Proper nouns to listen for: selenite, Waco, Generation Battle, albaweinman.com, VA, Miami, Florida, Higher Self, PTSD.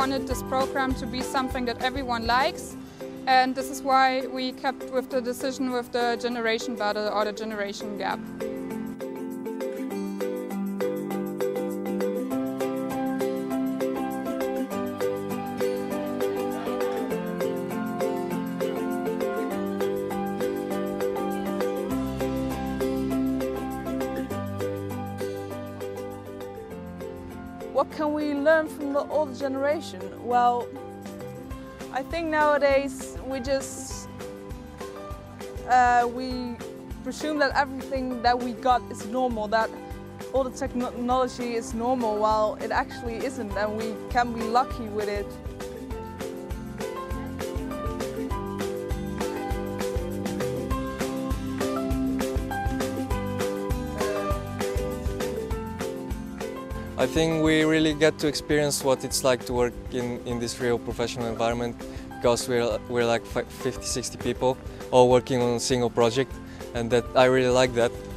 wanted this program to be something that everyone likes, and this is why we kept with the decision with the Generation Battle or the Generation Gap. What can we learn from the old generation? Well, I think nowadays we just we presume that everything that we got is normal, that all the technology is normal, while it actually isn't, and we can be lucky with it. I think we really get to experience what it's like to work in this real professional environment, because we're like 50-60 people all working on a single project, and that I really like that.